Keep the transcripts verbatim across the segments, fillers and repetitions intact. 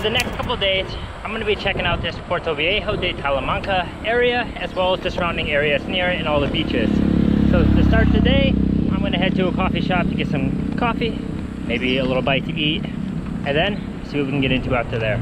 over the next couple of days, I'm going to be checking out this Puerto Viejo de Talamanca area, as well as the surrounding areas near it and all the beaches. So to start today, I'm going to head to a coffee shop to get some coffee, maybe a little bite to eat, and then see what we can get into after there.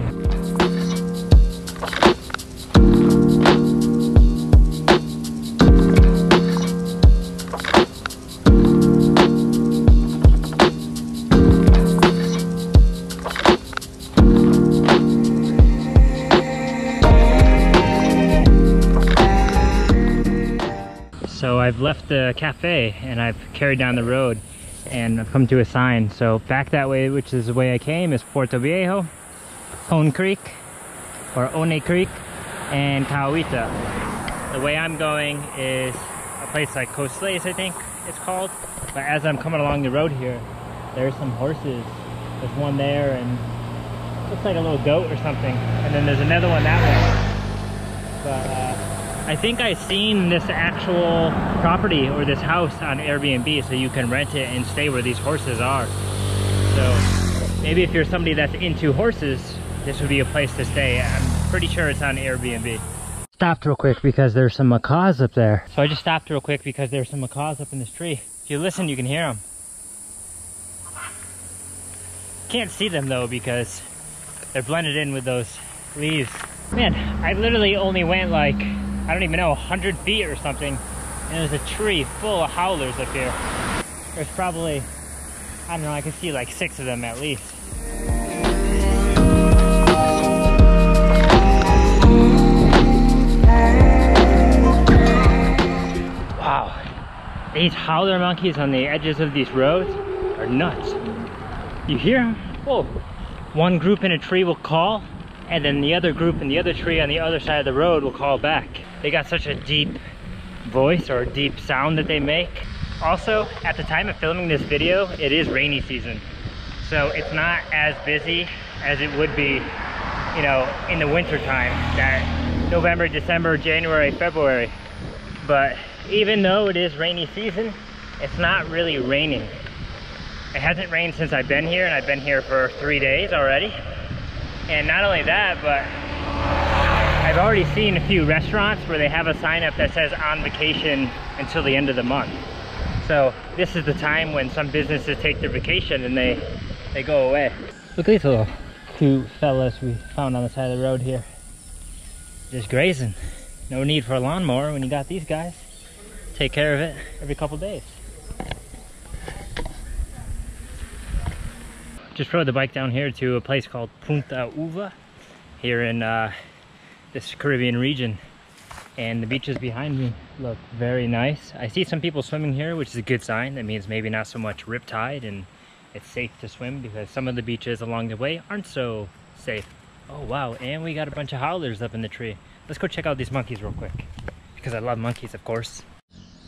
So I've left the cafe and I've carried down the road and I've come to a sign. So back that way, which is the way I came, is Puerto Viejo, Hone Creek, or Hone Creek, and Cahuita. The way I'm going is a place like Cocles, I think it's called. But as I'm coming along the road here, there's some horses. There's one there and looks like a little goat or something. And then there's another one that way. But, uh, I think I've seen this actual property or this house on Airbnb, so you can rent it and stay where these horses are. So maybe if you're somebody that's into horses, this would be a place to stay. I'm pretty sure it's on Airbnb. Stopped real quick because there's some macaws up there. So I just stopped real quick because there's some macaws up in this tree. If you listen, you can hear them. Can't see them though because they're blended in with those leaves. Man, I literally only went like, I don't even know, one hundred feet or something, and there's a tree full of howlers up here. There's probably, I don't know, I can see like six of them at least. Wow, these howler monkeys on the edges of these roads are nuts. You hear them? Whoa. One group in a tree will call, and then the other group in the other tree on the other side of the road will call back. They got such a deep voice or a deep sound that they make. Also, at the time of filming this video, it is rainy season. So it's not as busy as it would be, you know, in the winter time, that November, December, January, February. But even though it is rainy season, it's not really raining. It hasn't rained since I've been here, and I've been here for three days already. And not only that, but I've already seen a few restaurants where they have a sign up that says on vacation until the end of the month. So this is the time when some businesses take their vacation and they, they go away. Look at these little two fellas we found on the side of the road here. Just grazing. No need for a lawnmower when you got these guys. Take care of it every couple days. Just rode the bike down here to a place called Punta Uva here in uh, this Caribbean region, and the beaches behind me look very nice. I see some people swimming here, which is a good sign. That means maybe not so much riptide and it's safe to swim, because some of the beaches along the way aren't so safe. Oh wow, and we got a bunch of howlers up in the tree. Let's go check out these monkeys real quick, because I love monkeys, of course.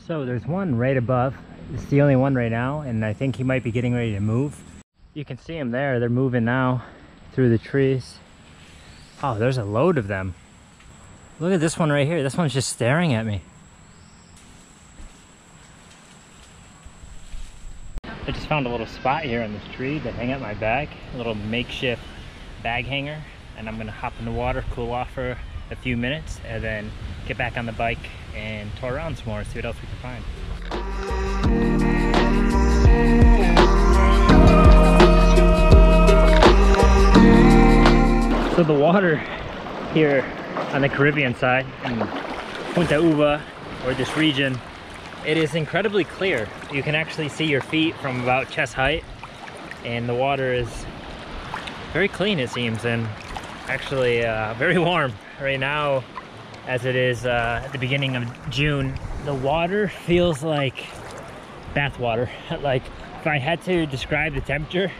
So there's one right above. It's the only one right now, and I think he might be getting ready to move. You can see them there. They're moving now through the trees. Oh, there's a load of them. Look at this one right here. This one's just staring at me. I just found a little spot here on this tree to hang up my bag, a little makeshift bag hanger, and I'm gonna hop in the water, cool off for a few minutes, and then get back on the bike and tour around some more, see what else we can find. So the water here on the Caribbean side in Punta Uva, or this region, it is incredibly clear. You can actually see your feet from about chest height, and the water is very clean, it seems, and actually uh, very warm. Right now, as it is uh, at the beginning of June, the water feels like bath water. Like, if I had to describe the temperature,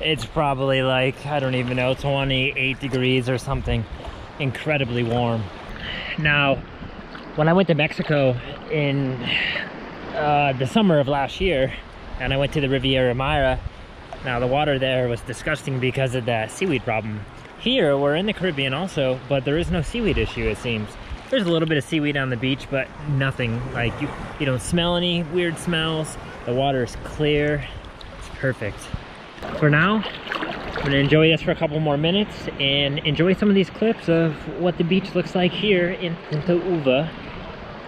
it's probably like, I don't even know, twenty-eight degrees or something. Incredibly warm. Now, when I went to Mexico in uh, the summer of last year, and I went to the Riviera Maya, now the water there was disgusting because of that seaweed problem. Here, we're in the Caribbean also, but there is no seaweed issue, it seems. There's a little bit of seaweed on the beach, but nothing. Like, you, you don't smell any weird smells. The water is clear. It's perfect. For now, I'm gonna enjoy this for a couple more minutes and enjoy some of these clips of what the beach looks like here in Punta Uva,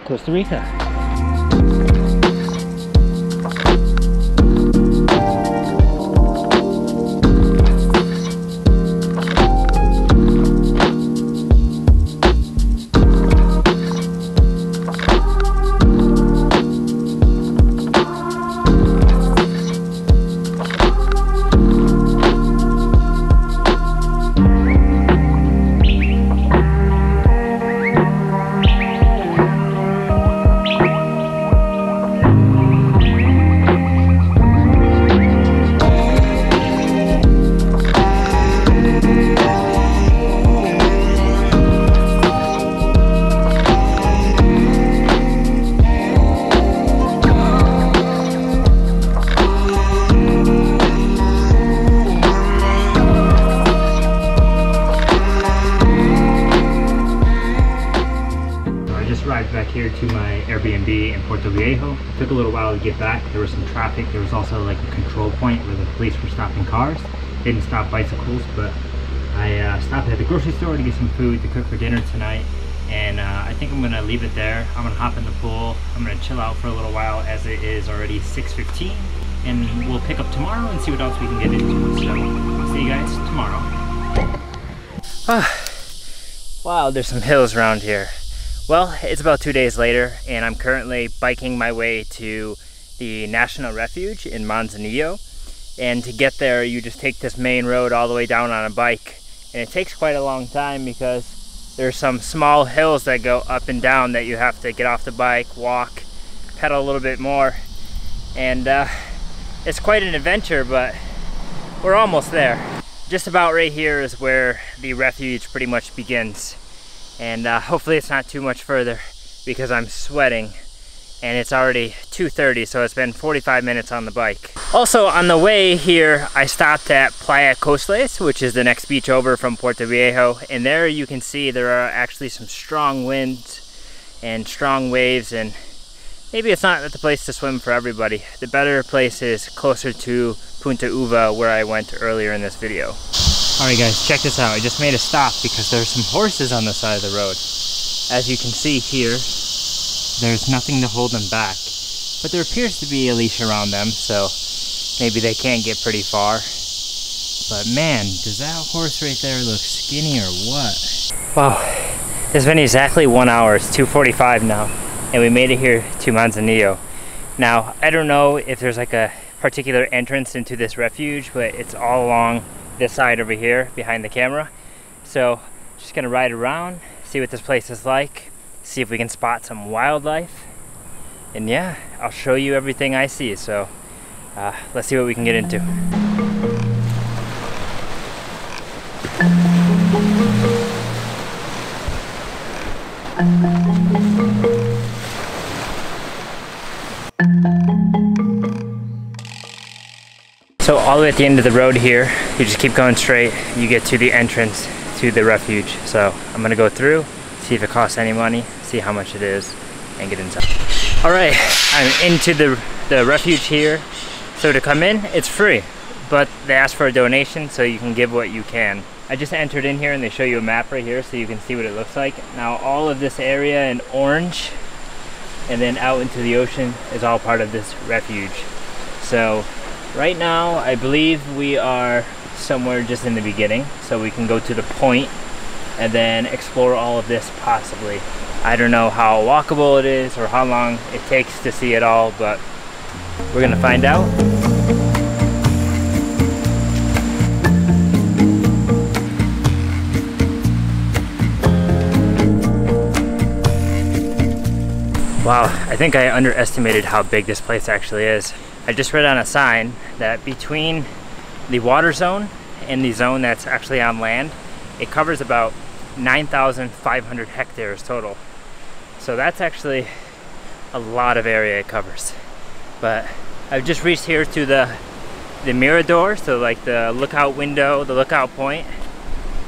Costa Rica. Here to my Airbnb in Puerto Viejo. It took a little while to get back. There was some traffic. There was also like a control point where the police were stopping cars. They didn't stop bicycles, but I uh, stopped at the grocery store to get some food to cook for dinner tonight. And uh, I think I'm gonna leave it there. I'm gonna hop in the pool. I'm gonna chill out for a little while as it is already six fifteen. And we'll pick up tomorrow and see what else we can get into. So I'll see you guys tomorrow. Ah, wow, there's some hills around here. Well, it's about two days later and I'm currently biking my way to the National Refuge in Manzanillo, and to get there you just take this main road all the way down on a bike, and it takes quite a long time because there's some small hills that go up and down that you have to get off the bike, walk, pedal a little bit more, and uh, it's quite an adventure, but we're almost there. Just about right here is where the refuge pretty much begins. And uh, hopefully it's not too much further because I'm sweating and it's already two thirty, so it's been forty-five minutes on the bike. Also on the way here, I stopped at Playa Cocles, which is the next beach over from Puerto Viejo, and there you can see there are actually some strong winds and strong waves, and maybe it's not the place to swim for everybody. The better place is closer to Punta Uva, where I went earlier in this video. Alright guys, check this out. I just made a stop because there's some horses on the side of the road. As you can see here, there's nothing to hold them back, but there appears to be a leash around them, so maybe they can't get pretty far. But man, does that horse right there look skinny or what? Wow, it's been exactly one hour. It's two forty-five now, and we made it here to Manzanillo. Now, I don't know if there's like a particular entrance into this refuge, but it's all along this side over here behind the camera. So just gonna ride around, see what this place is like, see if we can spot some wildlife, and yeah, I'll show you everything I see. So uh, let's see what we can get into. So all the way at the end of the road here, you just keep going straight, you get to the entrance to the refuge. So I'm gonna go through, see if it costs any money, see how much it is, and get inside. All right, I'm into the, the refuge here. So to come in, it's free, but they ask for a donation, so you can give what you can. I just entered in here and they show you a map right here so you can see what it looks like. Now all of this area in orange and then out into the ocean is all part of this refuge. So right now, I believe we are somewhere just in the beginning, so we can go to the point and then explore all of this possibly. I don't know how walkable it is or how long it takes to see it all, but we're gonna find out. Wow, I think I underestimated how big this place actually is. I just read on a sign that between the water zone and the zone that's actually on land, it covers about nine thousand five hundred hectares total. So that's actually a lot of area it covers. But I've just reached here to the, the mirador, so like the lookout window, the lookout point.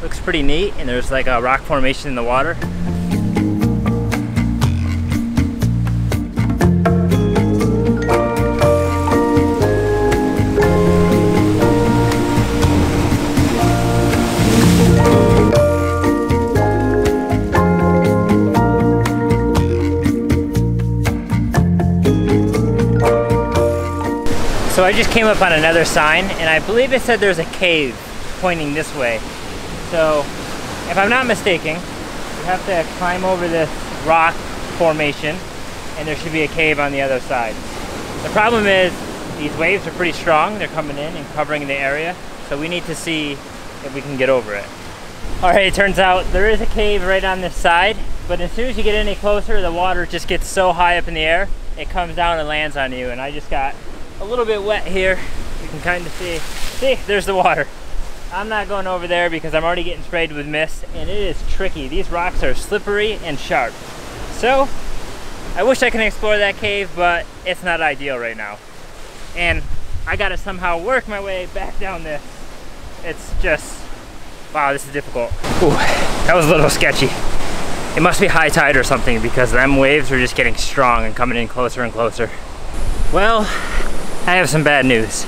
Looks pretty neat, and there's like a rock formation in the water. So I just came up on another sign, and I believe it said there's a cave pointing this way. So if I'm not mistaken, you have to climb over this rock formation, and there should be a cave on the other side. The problem is these waves are pretty strong. They're coming in and covering the area, so we need to see if we can get over it. All right, it turns out there is a cave right on this side, but as soon as you get any closer, the water just gets so high up in the air, it comes down and lands on you, and I just got a little bit wet here. You can kind of see, see, there's the water. I'm not going over there because I'm already getting sprayed with mist, and it is tricky. These rocks are slippery and sharp. So I wish I could explore that cave, but it's not ideal right now. And I gotta somehow work my way back down this. It's just, wow, this is difficult. Ooh, that was a little sketchy. It must be high tide or something, because them waves are just getting strong and coming in closer and closer. Well, I have some bad news.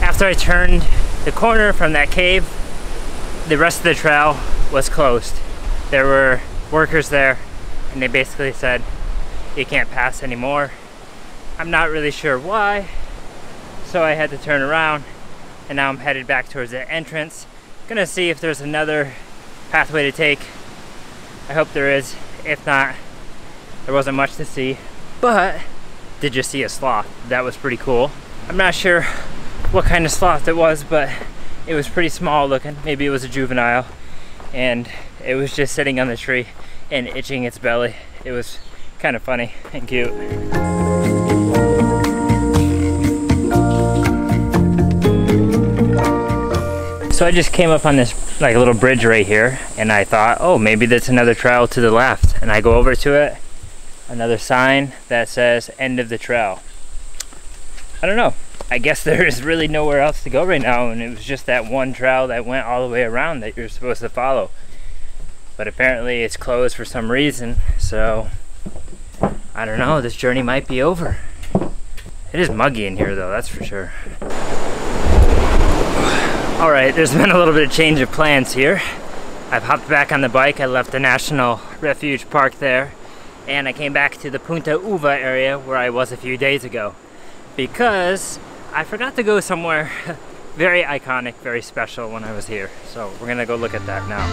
After I turned the corner from that cave, the rest of the trail was closed. There were workers there, and they basically said, you can't pass anymore. I'm not really sure why, so I had to turn around, and now I'm headed back towards the entrance. Gonna see if there's another pathway to take. I hope there is. If not, there wasn't much to see, but did you see a sloth? That was pretty cool. I'm not sure what kind of sloth it was, but it was pretty small looking. Maybe it was a juvenile, and it was just sitting on the tree and itching its belly. It was kind of funny and cute. So I just came up on this like little bridge right here, and I thought, oh, maybe that's another trail to the left. And I go over to it, another sign that says end of the trail. I don't know. I guess there is really nowhere else to go right now, and it was just that one trail that went all the way around that you're supposed to follow. But apparently it's closed for some reason, so I don't know, this journey might be over. It is muggy in here though, that's for sure. All right, there's been a little bit of change of plans here. I've hopped back on the bike. I left the National Refuge Park there, and I came back to the Punta Uva area where I was a few days ago, because I forgot to go somewhere very iconic, very special when I was here. So we're gonna go look at that now.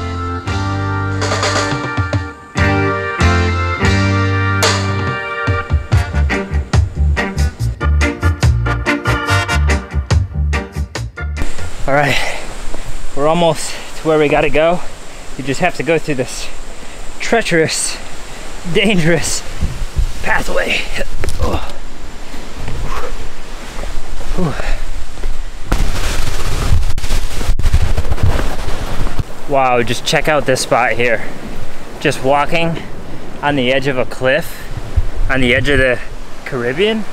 All right, we're almost to where we gotta go. You just have to go through this treacherous, dangerous pathway. Oh. Ooh. Wow, just check out this spot here. Just walking on the edge of a cliff, on the edge of the Caribbean.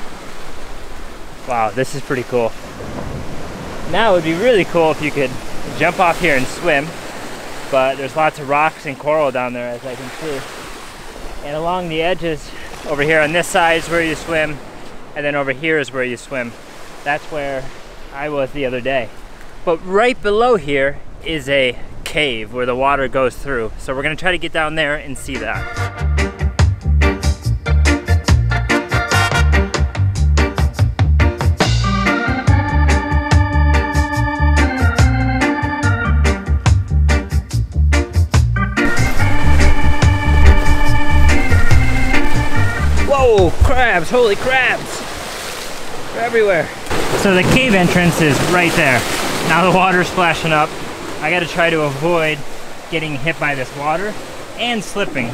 Wow, this is pretty cool. Now it would be really cool if you could jump off here and swim, but there's lots of rocks and coral down there, as I can see. And along the edges, over here on this side is where you swim, and then over here is where you swim. That's where I was the other day. But right below here is a cave where the water goes through. So we're gonna try to get down there and see that. Whoa, crabs, holy crabs. They're everywhere. So the cave entrance is right there. Now the water's splashing up. I gotta try to avoid getting hit by this water and slipping,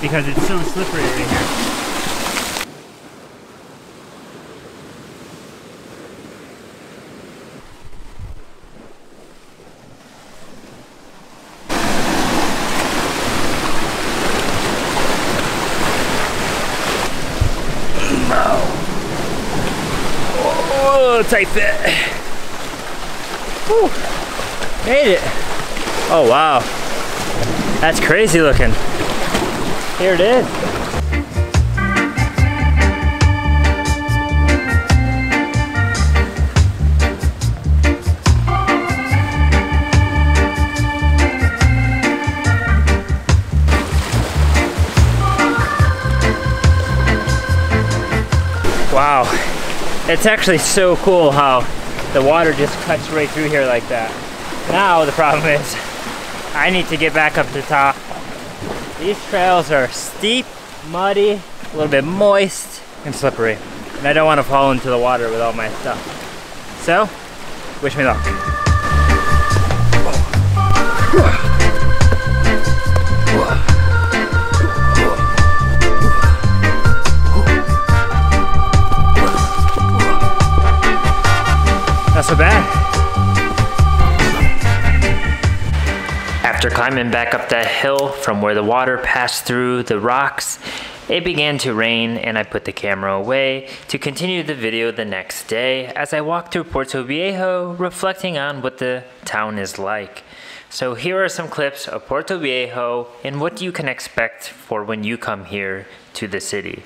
because it's so slippery right here. Tight fit. Whew. Made it. Oh wow, that's crazy looking. Here it is. Wow, It's actually so cool how the water just cuts right through here like that. Now the problem is I need to get back up to the top. These trails are steep, muddy, a little bit moist, and slippery. And I don't want to fall into the water with all my stuff. So, wish me luck. Not so bad. After climbing back up that hill from where the water passed through the rocks, it began to rain and I put the camera away to continue the video the next day as I walked through Puerto Viejo, reflecting on what the town is like. So here are some clips of Puerto Viejo and what you can expect for when you come here to the city.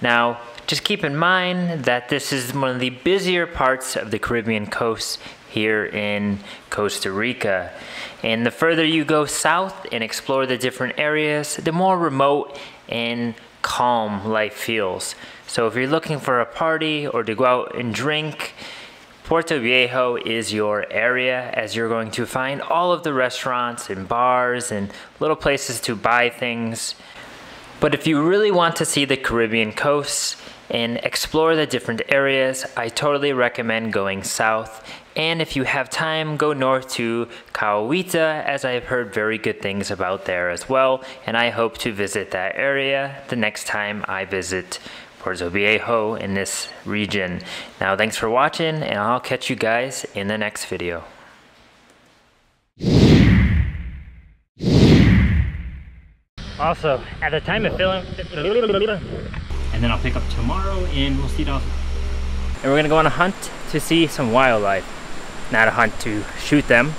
Now, just keep in mind that this is one of the busier parts of the Caribbean coast here in Costa Rica. And the further you go south and explore the different areas, the more remote and calm life feels. So if you're looking for a party or to go out and drink, Puerto Viejo is your area, as you're going to find all of the restaurants and bars and little places to buy things. But if you really want to see the Caribbean coast and explore the different areas, I totally recommend going south. And if you have time, go north to Cahuita, as I've heard very good things about there as well. And I hope to visit that area the next time I visit Puerto Viejo in this region. Now, thanks for watching, and I'll catch you guys in the next video. Also, at the time of filming, and then I'll pick up tomorrow, and we'll see it all. And we're gonna go on a hunt to see some wildlife. Not a hunt to shoot them,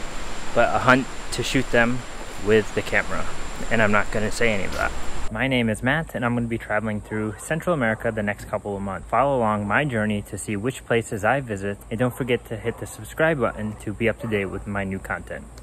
but a hunt to shoot them with the camera. And I'm not gonna say any of that. My name is Matt, and I'm gonna be traveling through Central America the next couple of months. Follow along my journey to see which places I visit, and don't forget to hit the subscribe button to be up to date with my new content.